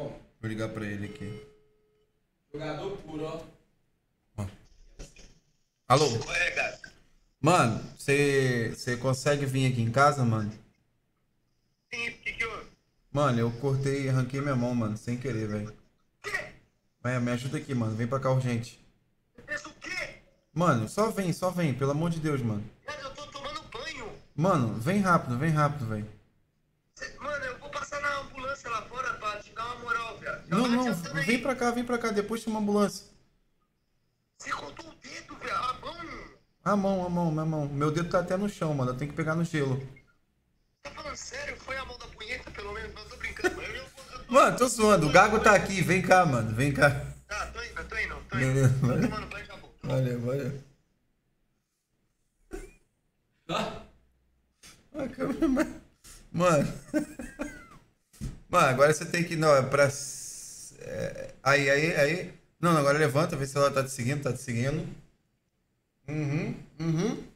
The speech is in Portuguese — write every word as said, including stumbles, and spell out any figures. Bom, vou ligar pra ele aqui. Jogador puro, ó. ó. Alô? Oi, cara. Mano, você consegue vir aqui em casa, mano? Sim, por que que eu... Mano, eu cortei, arranquei minha mão, mano, sem querer, velho. Vai, me ajuda aqui, mano. Vem pra cá urgente. Você fez o quê? Mano, só vem, só vem. Pelo amor de Deus, mano. Mano, eu tô tomando banho. Mano, vem rápido, vem rápido, velho. Mano, eu vou passar na ambulância lá fora pra te dar uma moral, velho. Não, não. Vem pra cá, vem pra cá. Depois chama a ambulância. Você cortou o dedo, velho. A mão. A mão, a mão, minha mão. Meu dedo tá até no chão, mano. Eu tenho que pegar no gelo. Tá falando sério? Foi a mão da punheta, pelo menos. Não tô brincando, mano. Eu... Mano, tô zoando, o Gago tá aqui, vem cá, mano, vem cá. Tá, tô indo, tô indo, tô indo. Valeu, mano, vai, acabou. Valeu, valeu. Tá? Ah, câmera, mano. Mano, agora você tem que, não, é pra... É, aí, aí, aí. Não, agora levanta, vê se ela tá te seguindo, tá te seguindo. Uhum, uhum.